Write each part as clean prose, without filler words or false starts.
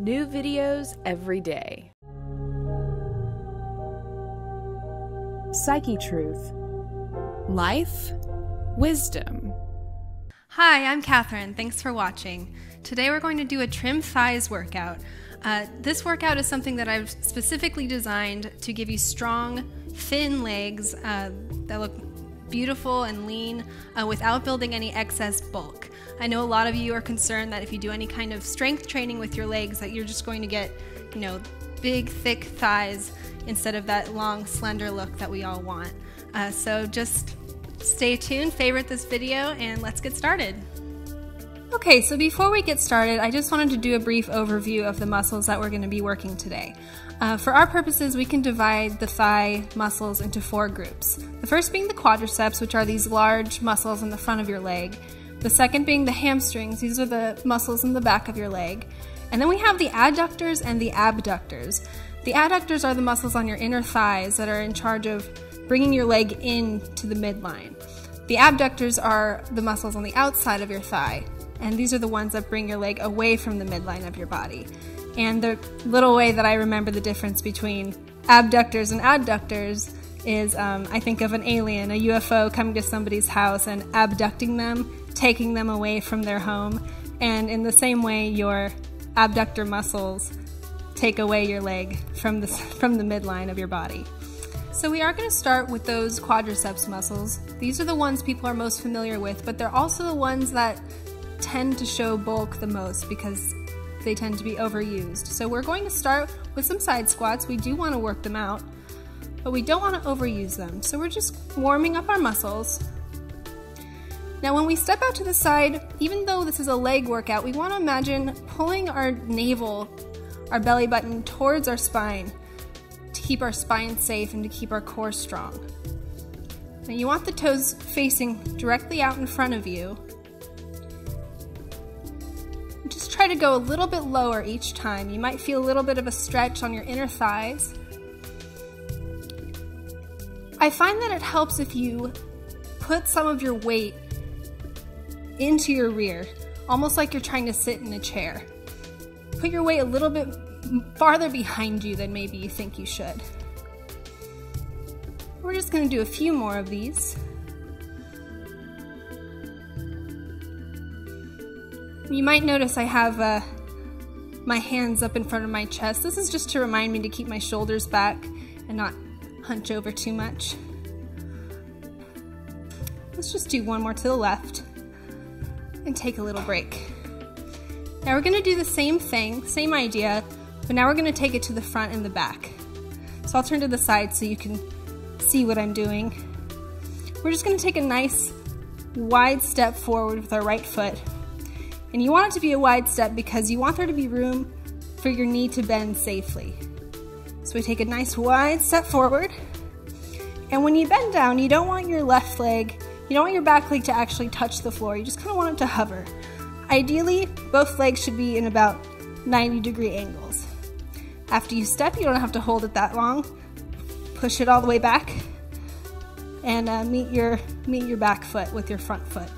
New videos every day. Psyche Truth. Life. Wisdom. Hi, I'm Catherine. Thanks for watching. Today we're going to do a trim thighs workout. This workout is something that I've specifically designed to give you strong, thin legs that look beautiful and lean without building any excess bulk. I know a lot of you are concerned that if you do any kind of strength training with your legs that you're just going to get, you know, big thick thighs instead of that long slender look that we all want. So just stay tuned, favorite this video, and let's get started. Okay, so before we get started, I just wanted to do a brief overview of the muscles that we're going to be working today. For our purposes, we can divide the thigh muscles into four groups. The first being the quadriceps, which are these large muscles in the front of your leg. The second being the hamstrings. These are the muscles in the back of your leg. And then we have the adductors and the abductors. The adductors are the muscles on your inner thighs that are in charge of bringing your leg into the midline. The abductors are the muscles on the outside of your thigh, and these are the ones that bring your leg away from the midline of your body. And the little way that I remember the difference between abductors and adductors is I think of an alien, a UFO coming to somebody's house and abducting them, taking them away from their home. And in the same way, your abductor muscles take away your leg from the midline of your body. So we are going to start with those quadriceps muscles. These are the ones people are most familiar with, but they're also the ones that tend to show bulk the most because they tend to be overused. So we're going to start with some side squats. We do want to work them out, but we don't want to overuse them. So we're just warming up our muscles. Now when we step out to the side, even though this is a leg workout, we want to imagine pulling our navel, our belly button towards our spine to keep our spine safe and to keep our core strong. Now you want the toes facing directly out in front of you. Just try to go a little bit lower each time. You might feel a little bit of a stretch on your inner thighs. I find that it helps if you put some of your weight into your rear, almost like you're trying to sit in a chair. Put your weight a little bit farther behind you than maybe you think you should. We're just going to do a few more of these. You might notice I have my hands up in front of my chest. This is just to remind me to keep my shoulders back and not hunch over too much. Let's just do one more to the left and take a little break. Now we're going to do the same thing, same idea, but now we're going to take it to the front and the back. So I'll turn to the side so you can see what I'm doing. We're just going to take a nice wide step forward with our right foot. And you want it to be a wide step because you want there to be room for your knee to bend safely. So we take a nice wide step forward. And when you bend down, you don't want your left leg, you don't want your back leg to actually touch the floor. You just kind of want it to hover. Ideally, both legs should be in about 90-degree angles. After you step, you don't have to hold it that long. Push it all the way back and meet your back foot with your front foot.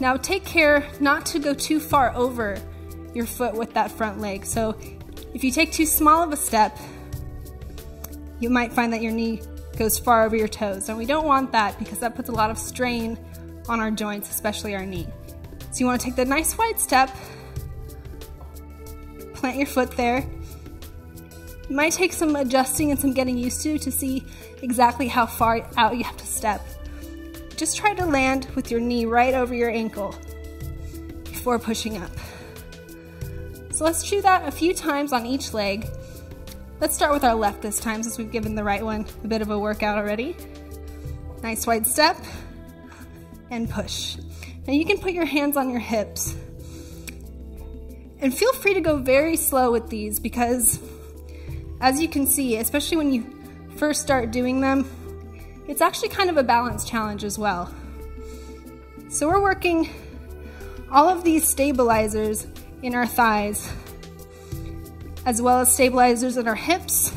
Now take care not to go too far over your foot with that front leg. So if you take too small of a step, you might find that your knee goes far over your toes. And we don't want that because that puts a lot of strain on our joints, especially our knee. So you want to take the nice wide step, plant your foot there. You might take some adjusting and some getting used to see exactly how far out you have to step. Just try to land with your knee right over your ankle before pushing up. So let's do that a few times on each leg. Let's start with our left this time since we've given the right one a bit of a workout already. Nice wide step and push. Now you can put your hands on your hips. And feel free to go very slow with these because as you can see, especially when you first start doing them, it's actually kind of a balance challenge as well. So we're working all of these stabilizers in our thighs, as well as stabilizers in our hips.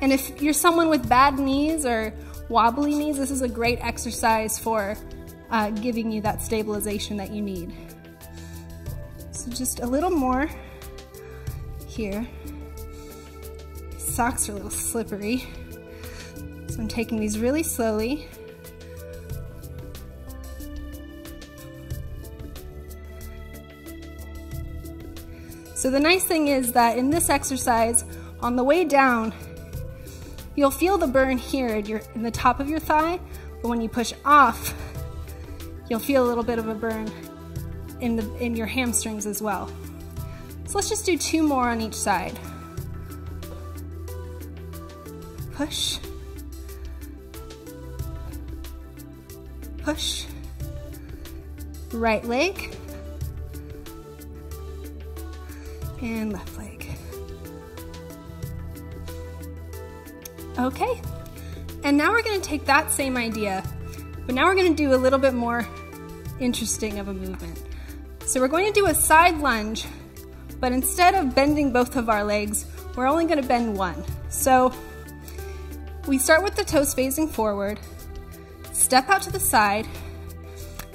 And if you're someone with bad knees or wobbly knees, this is a great exercise for giving you that stabilization that you need. So just a little more. here. Socks are a little slippery, so I'm taking these really slowly. So the nice thing is that in this exercise, on the way down, you'll feel the burn here in the top of your thigh, but when you push off, you'll feel a little bit of a burn in your hamstrings as well. So let's just do two more on each side. Push. Push. Right leg. And left leg. Okay, and now we're going to take that same idea, but now we're going to do a little bit more interesting of a movement. So we're going to do a side lunge, but instead of bending both of our legs, we're only going to bend one. So we start with the toes facing forward, step out to the side.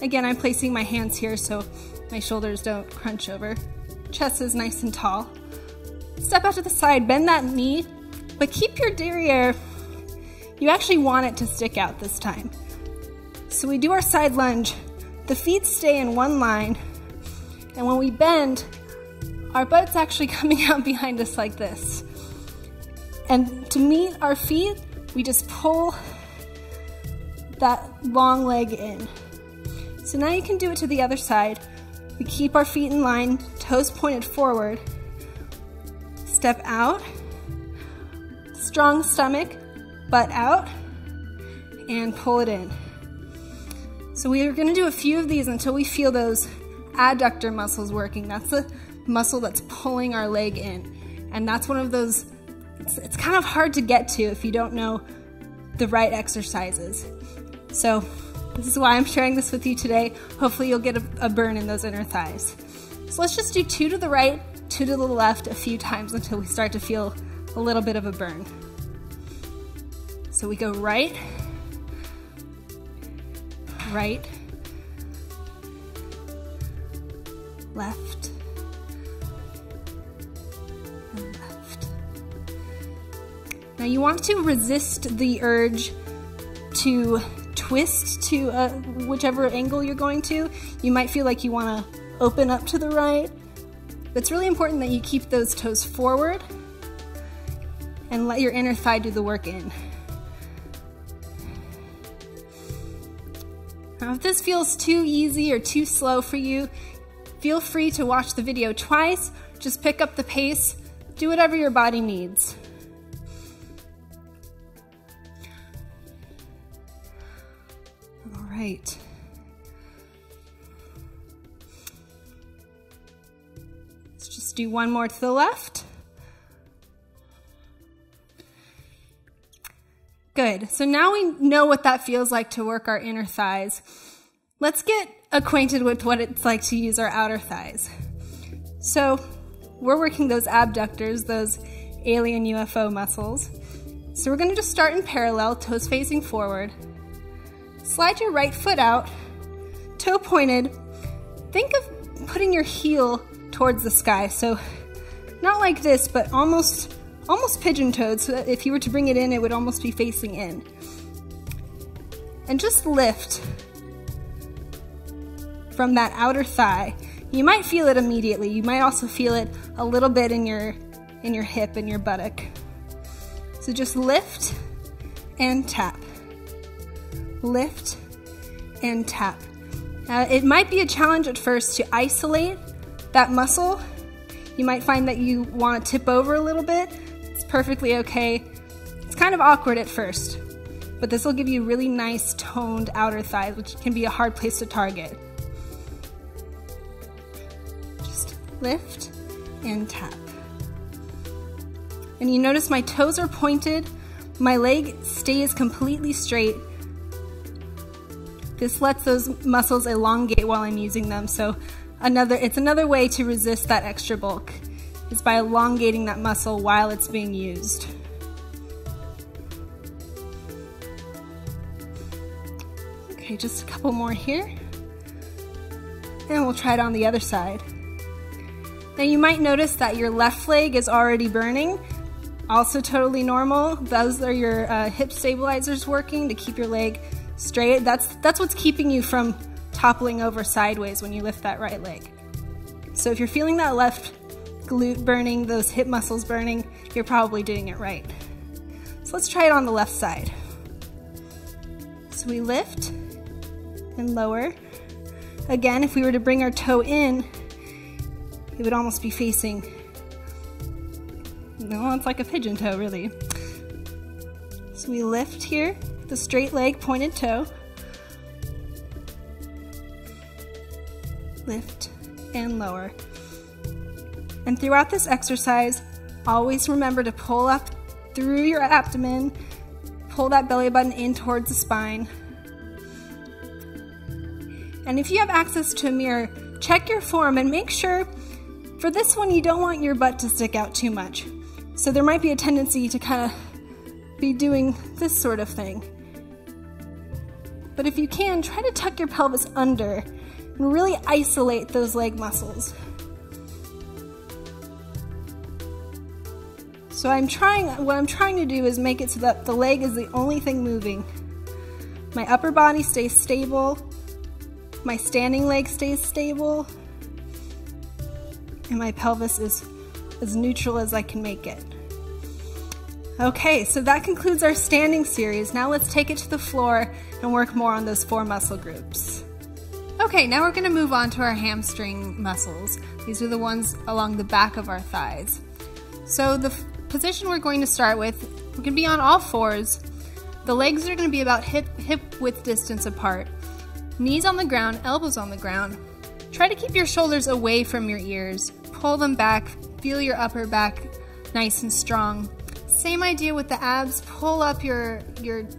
Again, I'm placing my hands here so my shoulders don't crunch over. Chest is nice and tall. Step out to the side, bend that knee, but keep your derriere. You actually want it to stick out this time. So we do our side lunge. The feet stay in one line, and when we bend, our butt's actually coming out behind us like this. And to meet our feet, we just pull that long leg in. So now you can do it to the other side. We keep our feet in line, toes pointed forward, step out, strong stomach, butt out, and pull it in. So we are going to do a few of these until we feel those adductor muscles working. That's the muscle that's pulling our leg in. And that's one of those, it's kind of hard to get to if you don't know the right exercises. So this is why I'm sharing this with you today. Hopefully you'll get a burn in those inner thighs. So let's just do two to the right, two to the left a few times until we start to feel a little bit of a burn. So we go right, right, left, and left. Now you want to resist the urge to twist to whichever angle you're going to. You might feel like you want to open up to the right. It's really important that you keep those toes forward and let your inner thigh do the work in. Now if this feels too easy or too slow for you, feel free to watch the video twice. Just pick up the pace. Do whatever your body needs. Right. Let's just do one more to the left. Good. So now we know what that feels like to work our inner thighs. Let's get acquainted with what it's like to use our outer thighs. So we're working those abductors, those alien UFO muscles. So we're going to just start in parallel, toes facing forward. Slide your right foot out, toe pointed. Think of putting your heel towards the sky. So not like this, but almost pigeon-toed. So if you were to bring it in, it would almost be facing in. And just lift from that outer thigh. You might feel it immediately. You might also feel it a little bit in your hip and your buttock. So just lift and tap. Lift and tap. It might be a challenge at first to isolate that muscle. You might find that you want to tip over a little bit. It's perfectly okay. It's kind of awkward at first, but this will give you really nice toned outer thighs, which can be a hard place to target. Just lift and tap. And you notice my toes are pointed. My leg stays completely straight. This lets those muscles elongate while I'm using them, so it's another way to resist that extra bulk, is by elongating that muscle while it's being used. Okay, just a couple more here, and we'll try it on the other side. Now you might notice that your left leg is already burning, also totally normal. Those are your hip stabilizers working to keep your leg straight. That's what's keeping you from toppling over sideways when you lift that right leg. So if you're feeling that left glute burning, those hip muscles burning, you're probably doing it right. So let's try it on the left side. So we lift and lower. Again, if we were to bring our toe in, it would almost be facing, no, it's like a pigeon toe really. So we lift here, the straight leg, pointed toe. Lift and lower. And throughout this exercise, always remember to pull up through your abdomen, pull that belly button in towards the spine. And if you have access to a mirror, check your form and make sure, for this one, you don't want your butt to stick out too much. So there might be a tendency to kind of be doing this sort of thing. But if you can, try to tuck your pelvis under and really isolate those leg muscles. So what I'm trying to do is make it so that the leg is the only thing moving. My upper body stays stable, my standing leg stays stable, and my pelvis is as neutral as I can make it. Okay, so that concludes our standing series. Now let's take it to the floor and work more on those four muscle groups. Okay, now we're gonna move on to our hamstring muscles. These are the ones along the back of our thighs. So the position we're going to start with, we're gonna be on all fours. The legs are gonna be about hip width distance apart. Knees on the ground, elbows on the ground. Try to keep your shoulders away from your ears. Pull them back, feel your upper back nice and strong. Same idea with the abs, pull up your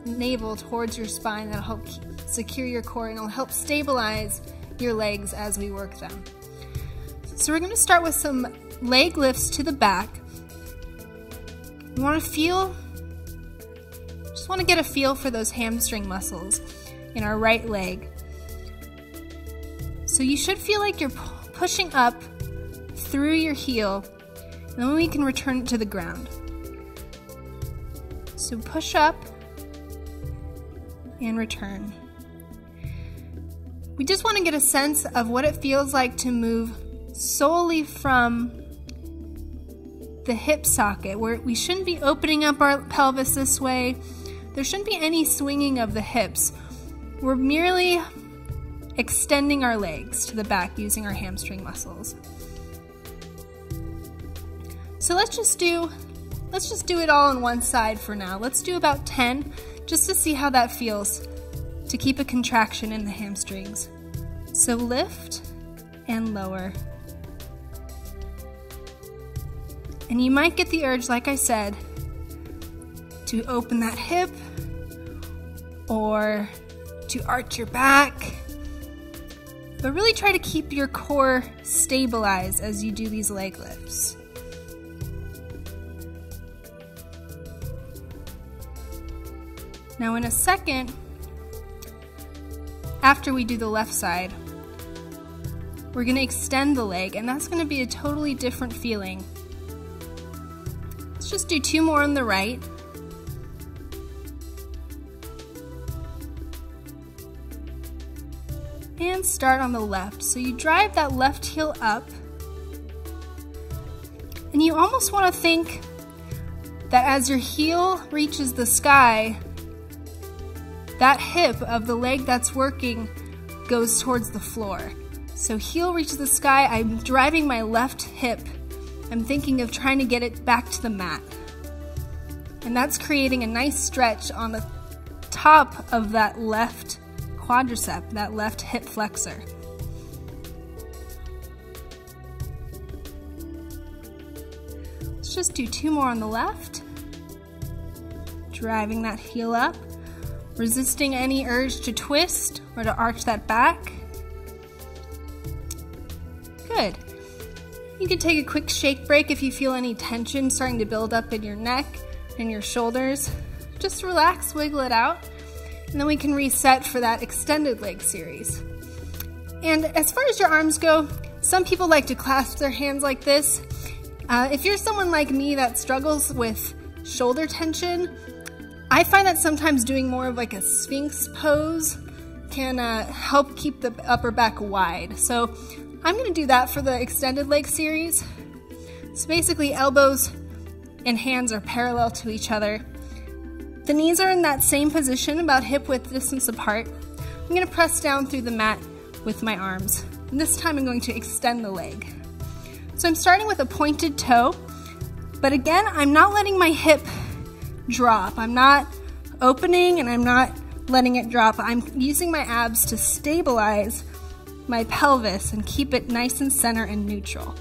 navel towards your spine. That'll help secure your core and it'll help stabilize your legs as we work them. So we're gonna start with some leg lifts to the back. You want to feel, just want to get a feel for those hamstring muscles in our right leg. So you should feel like you're pushing up through your heel, and then we can return it to the ground. So push up and return. We just want to get a sense of what it feels like to move solely from the hip socket, where we shouldn't be opening up our pelvis this way. There shouldn't be any swinging of the hips. We're merely extending our legs to the back using our hamstring muscles. So let's just do it all on one side for now. Let's do about 10 just to see how that feels to keep a contraction in the hamstrings. So lift and lower. And you might get the urge, like I said, to open that hip or to arch your back. But really try to keep your core stabilized as you do these leg lifts. Now in a second, after we do the left side, we're gonna extend the leg, and that's gonna be a totally different feeling. Just do two more on the right. And start on the left. So you drive that left heel up. And you almost want to think that as your heel reaches the sky, that hip of the leg that's working goes towards the floor. So heel reaches the sky, I'm driving my left hip. I'm thinking of trying to get it back to the mat. And that's creating a nice stretch on the top of that left quadricep, that left hip flexor. Let's just do two more on the left. Driving that heel up, resisting any urge to twist or to arch that back. Good. You can take a quick shake break if you feel any tension starting to build up in your neck and your shoulders. Just relax, wiggle it out, and then we can reset for that extended leg series. And as far as your arms go, Some people like to clasp their hands like this. If you're someone like me that struggles with shoulder tension, I find that sometimes doing more of like a Sphinx pose can help keep the upper back wide. So I'm gonna do that for the extended leg series. So basically elbows and hands are parallel to each other. The knees are in that same position, about hip width distance apart. I'm gonna press down through the mat with my arms. And this time I'm going to extend the leg. So I'm starting with a pointed toe, but again, I'm not letting my hip drop. I'm not opening and I'm not letting it drop. I'm using my abs to stabilize my pelvis and keep it nice and center and neutral.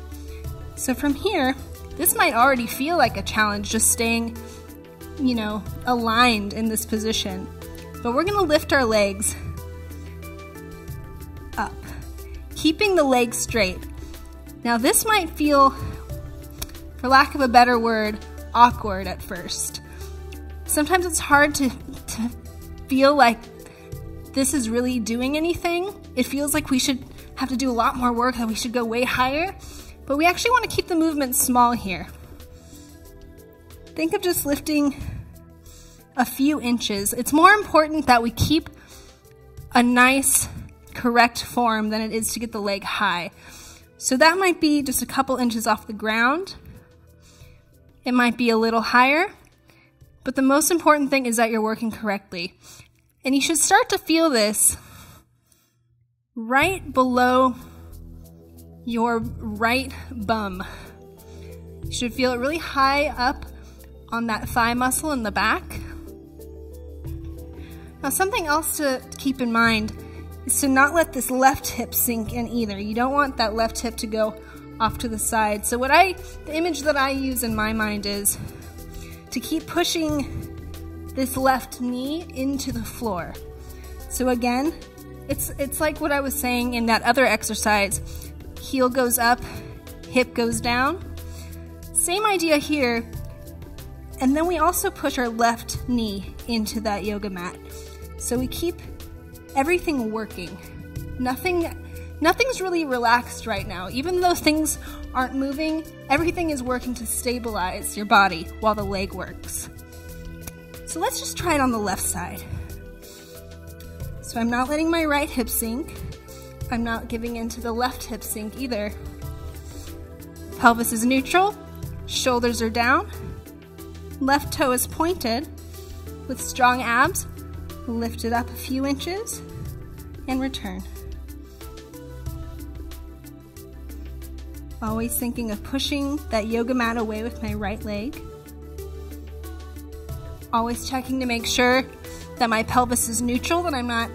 So from here, this might already feel like a challenge just staying, you know, aligned in this position. But we're gonna lift our legs up, keeping the legs straight. Now this might feel, for lack of a better word, awkward at first. Sometimes it's hard to feel like this is really doing anything. It feels like we should have to do a lot more work, that we should go way higher. But we actually want to keep the movement small here. Think of just lifting a few inches. It's more important that we keep a nice, correct form than it is to get the leg high. So that might be just a couple inches off the ground. It might be a little higher, but the most important thing is that you're working correctly. And you should start to feel this right below your right bum. You should feel it really high up on that thigh muscle in the back. Now, something else to keep in mind is to not let this left hip sink in either. You don't want that left hip to go off to the side. So the image that I use in my mind is to keep pushing this left knee into the floor. So again, it's like what I was saying in that other exercise, heel goes up, hip goes down. Same idea here. And then we also push our left knee into that yoga mat. So we keep everything working. Nothing's really relaxed right now. Even though things aren't moving, everything is working to stabilize your body while the leg works. So let's just try it on the left side. So I'm not letting my right hip sink. I'm not giving in to the left hip sink either. Pelvis is neutral, shoulders are down, left toe is pointed with strong abs. Lift it up a few inches and return. Always thinking of pushing that yoga mat away with my right leg. Always checking to make sure that my pelvis is neutral, that I'm not,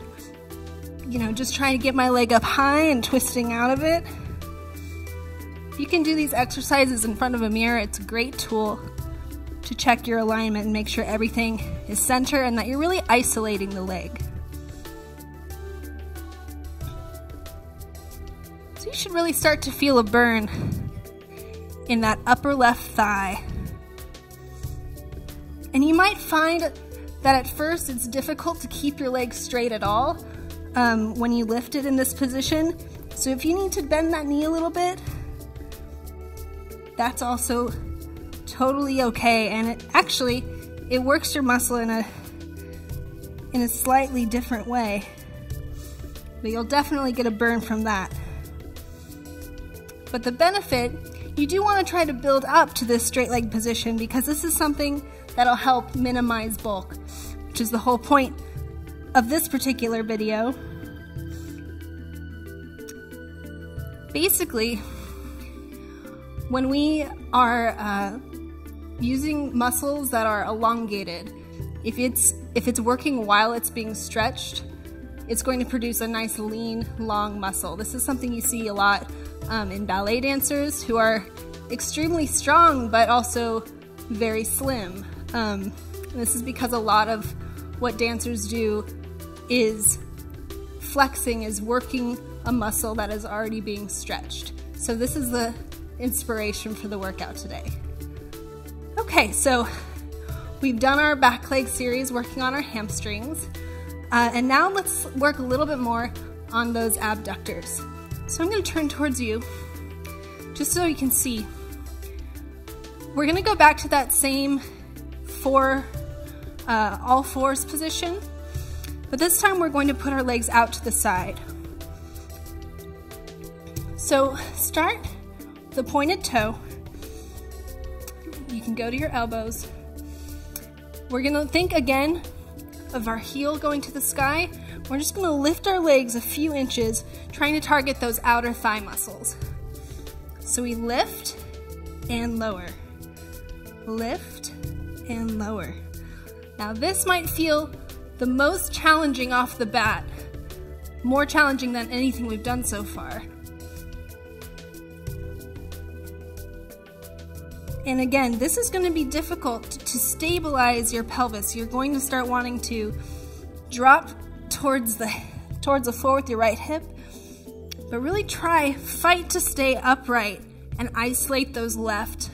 you know, just trying to get my leg up high and twisting out of it. If you can do these exercises in front of a mirror, it's a great tool to check your alignment and make sure everything is center and that you're really isolating the leg. So you should really start to feel a burn in that upper left thigh. And you might find that at first it's difficult to keep your leg straight at all when you lift it in this position. So if you need to bend that knee a little bit, that's also totally okay, and it works your muscle in a slightly different way, but you'll definitely get a burn from that. But the benefit, you do want to try to build up to this straight leg position, because this is something that'll help minimize bulk, which is the whole point of this particular video. Basically, when we are using muscles that are elongated, if it's working while it's being stretched, it's going to produce a nice lean, long muscle. This is something you see a lot in ballet dancers who are extremely strong but also very slim. This is because a lot of what dancers do is flexing, is working a muscle that is already being stretched. So this is the inspiration for the workout today. Okay, so we've done our back leg series working on our hamstrings, and now let's work a little bit more on those abductors. So I'm going to turn towards you just so you can see. We're going to go back to that same all fours position, but this time we're going to put our legs out to the side. So start the pointed toe. You can go to your elbows. We're going to think again of our heel going to the sky. We're just going to lift our legs a few inches, trying to target those outer thigh muscles. So we lift and lower. Lift and lower. Now this might feel the most challenging off the bat, more challenging than anything we've done so far. And again, this is going to be difficult to stabilize your pelvis. You're going to start wanting to drop towards the floor with your right hip, but really fight to stay upright and isolate those left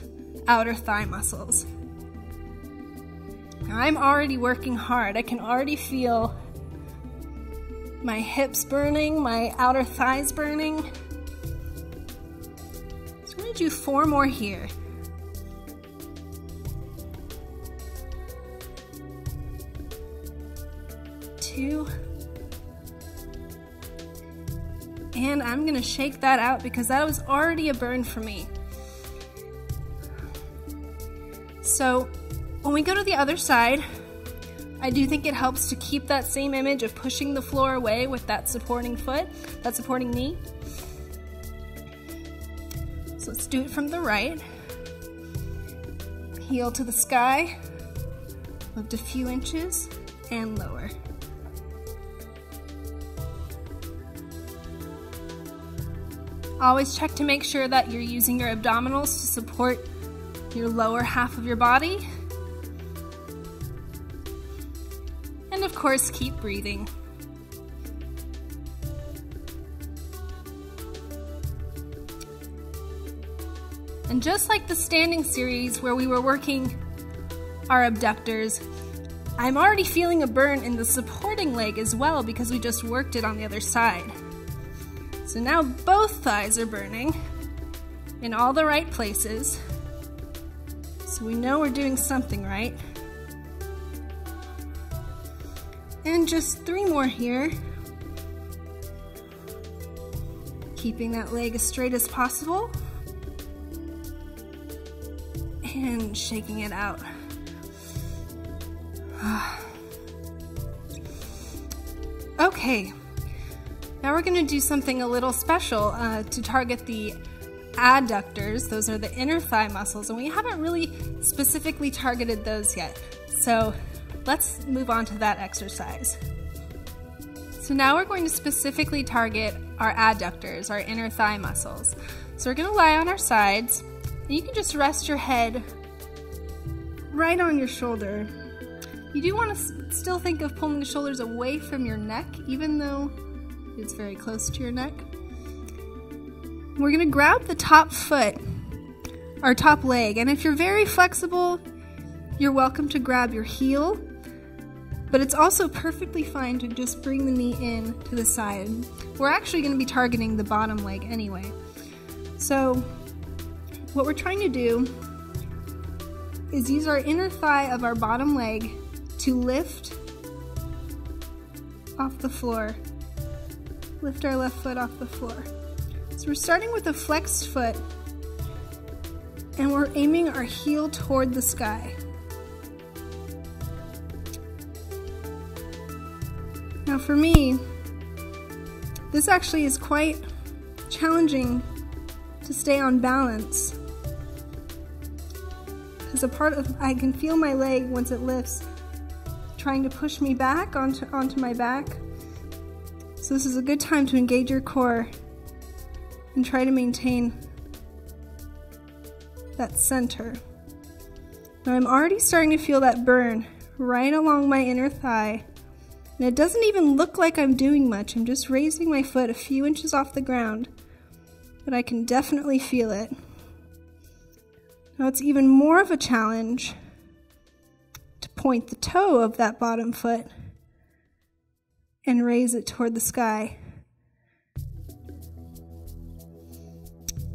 outer thigh muscles. Now, I'm already working hard. I can already feel my hips burning, my outer thighs burning. So I'm going to do 4 more here. And I'm going to shake that out because that was already a burn for me. So when we go to the other side, I do think it helps to keep that same image of pushing the floor away with that supporting foot, that supporting knee. So let's do it from the right. Heel to the sky, lift a few inches and lower. Always check to make sure that you're using your abdominals to support your lower half of your body. And of course, keep breathing. And just like the standing series where we were working our abductors, I'm already feeling a burn in the supporting leg as well because we just worked it on the other side. So now both thighs are burning in all the right places, so we know we're doing something right. And just 3 more here. Keeping that leg as straight as possible and shaking it out. Okay. Now we're going to do something a little special to target the adductors. Those are the inner thigh muscles, and we haven't really specifically targeted those yet. So let's move on to that exercise. So now we're going to specifically target our adductors, our inner thigh muscles. So we're going to lie on our sides, and you can just rest your head right on your shoulder. You do want to still think of pulling the shoulders away from your neck, even though it's very close to your neck. We're going to grab the top foot, our top leg, and if you're very flexible, you're welcome to grab your heel, but it's also perfectly fine to just bring the knee in to the side. We're actually going to be targeting the bottom leg anyway. So what we're trying to do is use our inner thigh of our bottom leg to lift off the floor. Lift our left foot off the floor. So we're starting with a flexed foot and we're aiming our heel toward the sky. Now for me, this actually is quite challenging to stay on balance because I can feel my leg once it lifts trying to push me back onto my back. So this is a good time to engage your core and try to maintain that center. Now I'm already starting to feel that burn right along my inner thigh, and it doesn't even look like I'm doing much. I'm just raising my foot a few inches off the ground, but I can definitely feel it. Now it's even more of a challenge to point the toe of that bottom foot and raise it toward the sky.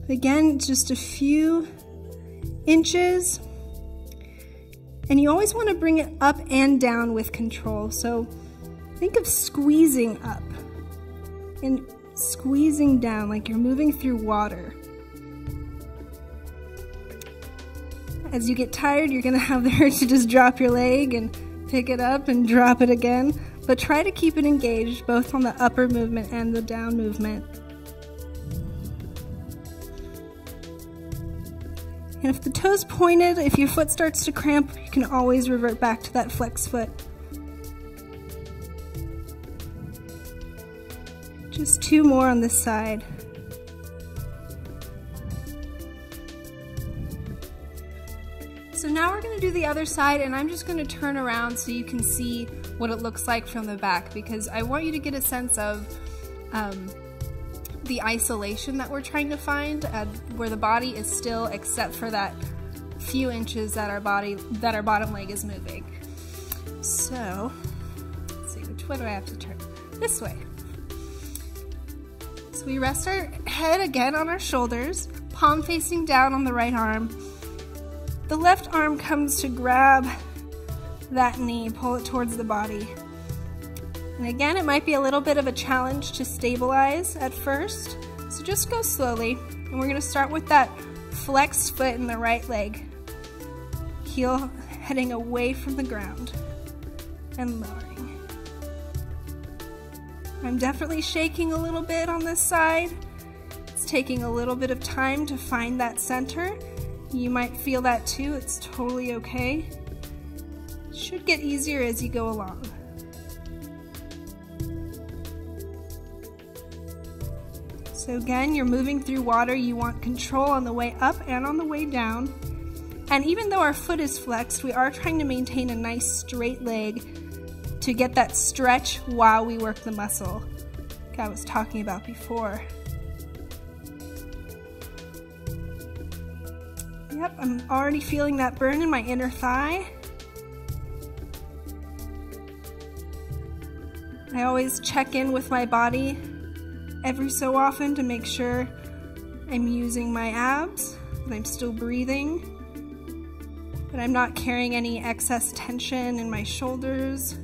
Again, just a few inches. And you always want to bring it up and down with control. So think of squeezing up and squeezing down like you're moving through water. As you get tired, you're going to have the urge to just drop your leg and pick it up and drop it again. But try to keep it engaged both on the upper movement and the down movement. And if the toe's pointed, if your foot starts to cramp, you can always revert back to that flex foot. Just two more on this side. So now we're going to do the other side, and I'm just going to turn around so you can see what it looks like from the back, because I want you to get a sense of the isolation that we're trying to find, where the body is still except for that few inches that our bottom leg is moving. So, let's see, which way do I have to turn? This way. So we rest our head again on our shoulders, palm facing down on the right arm. The left arm comes to grab that knee, pull it towards the body. And again, it might be a little bit of a challenge to stabilize at first, so just go slowly. And we're going to start with that flexed foot in the right leg, heel heading away from the ground and lowering. I'm definitely shaking a little bit on this side. It's taking a little bit of time to find that center. You might feel that too, it's totally okay. It should get easier as you go along. So again, you're moving through water, you want control on the way up and on the way down. And even though our foot is flexed, we are trying to maintain a nice straight leg to get that stretch while we work the muscle like I was talking about before. Yep, I'm already feeling that burn in my inner thigh. I always check in with my body every so often to make sure I'm using my abs, that I'm still breathing, that I'm not carrying any excess tension in my shoulders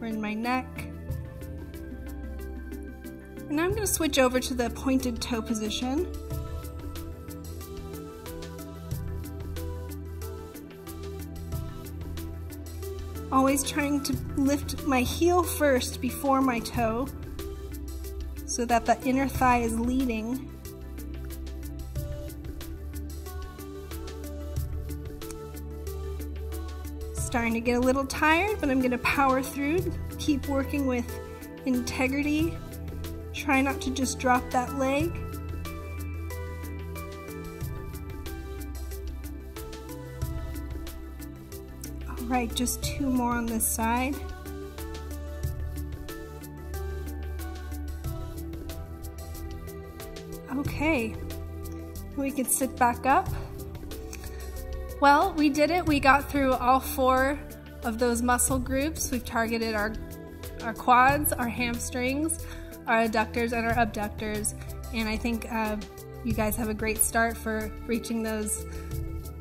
or in my neck. And now I'm going to switch over to the pointed toe position. Always trying to lift my heel first before my toe, so that the inner thigh is leading. Starting to get a little tired, but I'm going to power through. Keep working with integrity. Try not to just drop that leg. All right, just two more on this side. Okay, we can sit back up. Well, we did it. We got through all four of those muscle groups. We've targeted our quads, our hamstrings, our adductors, and our abductors. And I think you guys have a great start for reaching those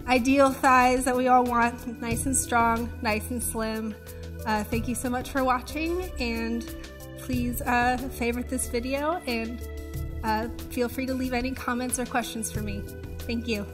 ideal thighs that we all want, nice and strong, nice and slim. Thank you so much for watching, and please favorite this video and feel free to leave any comments or questions for me. Thank you.